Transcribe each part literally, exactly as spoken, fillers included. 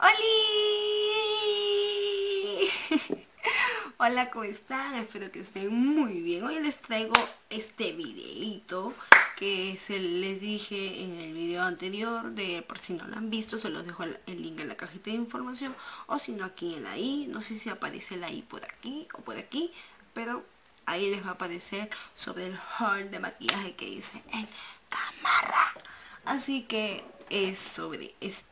¡Holi! Hola, ¿cómo están? Espero que estén muy bien. Hoy les traigo este videito que se les dije en el video anterior, de por si no lo han visto, se los dejo el link en la cajita de información, o si no aquí en la i, no sé si aparece la i por aquí o por aquí, pero ahí les va a aparecer sobre el haul de maquillaje que hice en cámara. Así que es sobre esta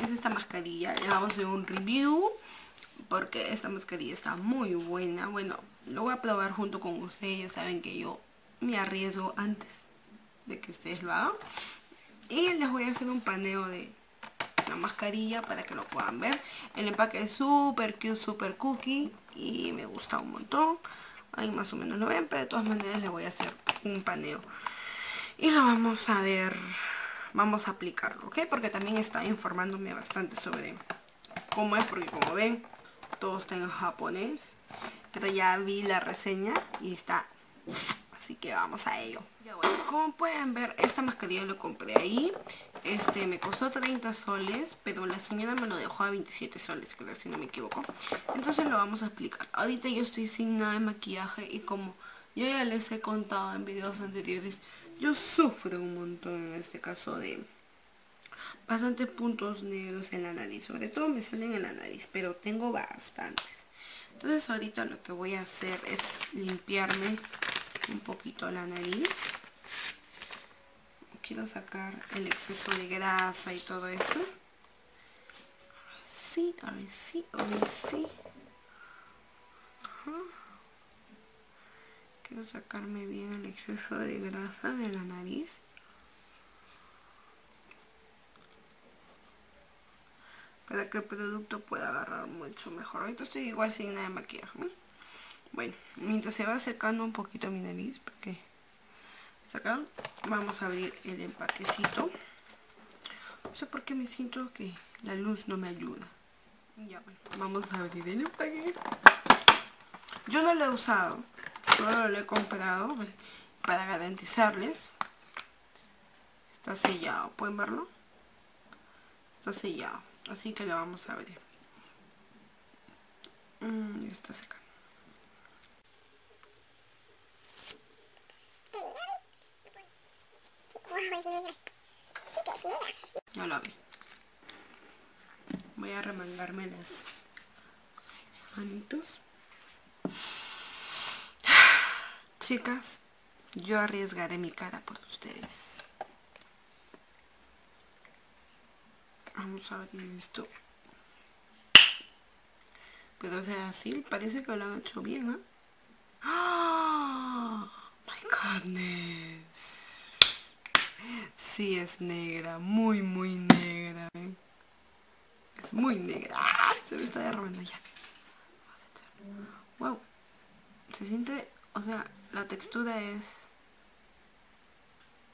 es esta mascarilla. Le vamos a hacer un review porque esta mascarilla está muy buena. Bueno, lo voy a probar junto con ustedes. Ya saben que yo me arriesgo antes de que ustedes lo hagan. Y les voy a hacer un paneo de la mascarilla para que lo puedan ver. El empaque es súper cute, súper cookie, y me gusta un montón. Ahí más o menos lo ven, pero de todas maneras les voy a hacer un paneo y lo vamos a ver. Vamos a aplicarlo, ¿ok? Porque también está informándome bastante sobre cómo es, porque como ven, todo está en japonés. Pero ya vi la reseña y está, así que vamos a ello. Ya bueno, como pueden ver, esta mascarilla lo compré ahí. Este, me costó treinta soles, pero la señora me lo dejó a veintisiete soles, creo, si no me equivoco. Entonces lo vamos a aplicar. Ahorita yo estoy sin nada de maquillaje y como yo ya les he contado en videos anteriores, yo sufro un montón en este caso de bastantes puntos negros en la nariz. Sobre todo me salen en la nariz, pero tengo bastantes. Entonces ahorita lo que voy a hacer es limpiarme un poquito la nariz. Quiero sacar el exceso de grasa y todo eso. Ahora sí, ahora sí, ahora sí. Ajá. Quiero sacarme bien el exceso de grasa de la nariz. Para que el producto pueda agarrar mucho mejor. Ahorita estoy igual sin nada de maquillaje. Bueno, mientras se va secando un poquito mi nariz, porque acá vamos a abrir el empaquecito. No sé por qué me siento que la luz no me ayuda. Ya bueno, vamos a abrir el empaque. Yo no lo he usado, solo lo he comprado para garantizarles. Está sellado, ¿pueden verlo? Está sellado, así que lo vamos a abrir. Mm, está secado. Ya lo abrí. Voy a remangarme las manitos. Chicas, yo arriesgaré mi cara por ustedes. Vamos a abrir esto. Pero o sea, así parece que lo han hecho bien, ¿eh? ¡Oh, my goodness! Sí, es negra, muy muy negra, ¿eh? Es muy negra. ¡Ah! Se me está derramando ya. Wow. Se siente, o sea, la textura es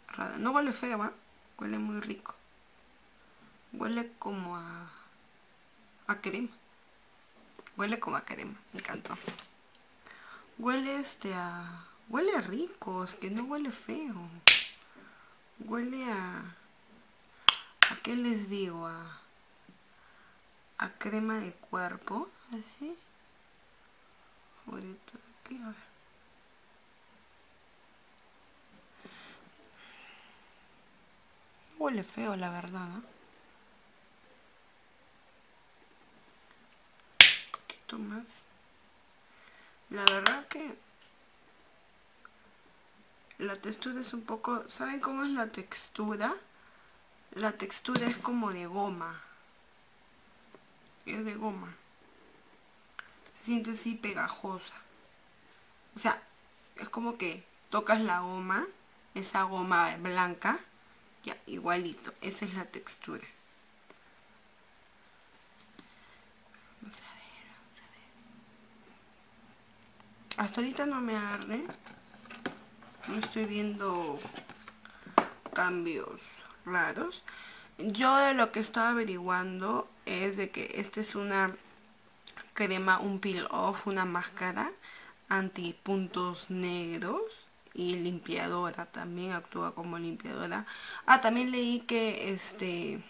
rara. No huele feo, ¿va? Huele muy rico. Huele como a a crema. Huele como a crema, me encantó. Huele este a... Huele rico, es que no huele feo. Huele a... ¿A qué les digo? A, a crema de cuerpo. Así. Ahorita aquí, a ver. Huele feo, la verdad, ¿no? Un poquito más. La verdad que... la textura es un poco... ¿Saben cómo es la textura? La textura es como de goma. Es de goma. Se siente así pegajosa. O sea, es como que tocas la goma, esa goma blanca, ya, igualito. Esa es la textura. Vamos a ver, vamos a ver. Hasta ahorita no me arde. No estoy viendo cambios raros. Yo de lo que estaba averiguando es de que esta es una crema, un peel off, una máscara anti puntos negros y limpiadora, también actúa como limpiadora. Ah, también leí que este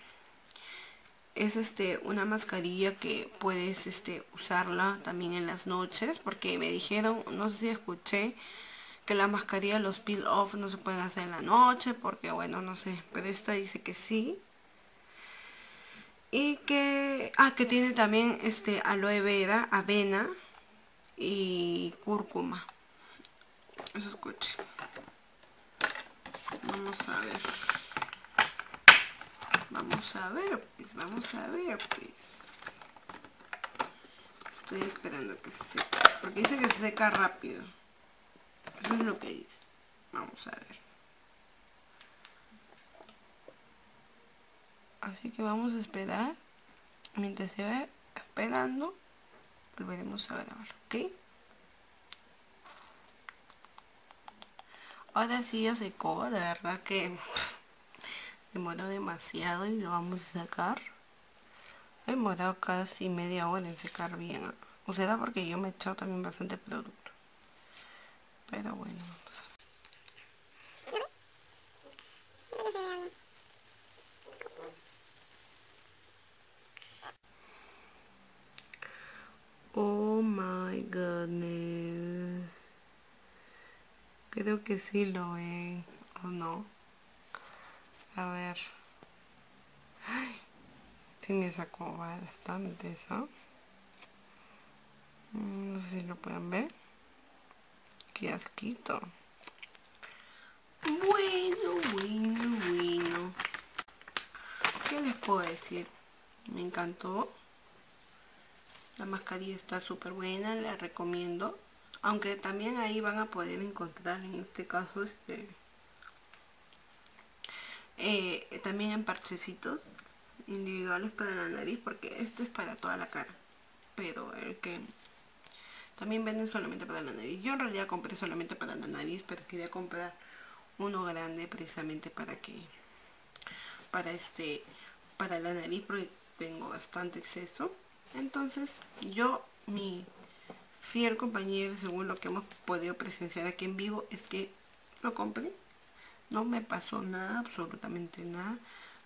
es este una mascarilla que puedes este usarla también en las noches, porque me dijeron, no sé si escuché, que la mascarilla, los peel off, no se pueden hacer en la noche, porque bueno, no sé, pero esta dice que sí. Y que, ah, que tiene también este aloe vera, avena y cúrcuma. Eso escuché. Vamos a ver. Vamos a ver, pues, vamos a ver, pues. Estoy esperando que se seque, porque dice que se seca rápido. Eso es lo que dice. Vamos a ver. Así que vamos a esperar. Mientras se va esperando, volveremos a grabar, ¿ok? Ahora sí ya secó, la verdad que demoró demasiado y lo vamos a sacar. He demorado casi media hora en secar bien. O sea, porque yo me he echado también bastante producto. Pero bueno, vamos a ver. Oh my goodness. Creo que sí lo ven, ¿o no? A ver. Ay, sí me sacó bastante eso. No sé si lo pueden ver. Qué asquito. Bueno, bueno, bueno. ¿Qué les puedo decir? Me encantó. La mascarilla está súper buena, la recomiendo. Aunque también ahí van a poder encontrar, en este caso, este eh, también en parchecitos individuales para la nariz, porque este es para toda la cara. Pero el que también venden solamente para la nariz. Yo en realidad compré solamente para la nariz, pero quería comprar uno grande precisamente para que, para este, para la nariz, porque tengo bastante exceso. Entonces, yo, mi fiel compañero, según lo que hemos podido presenciar aquí en vivo, es que lo compré. No me pasó nada, absolutamente nada.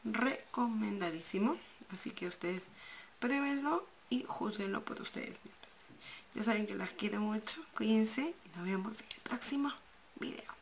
Recomendadísimo. Así que ustedes pruébenlo y júzguenlo por ustedes mismos. Ya saben que las quiero mucho. Cuídense y nos vemos en el próximo video.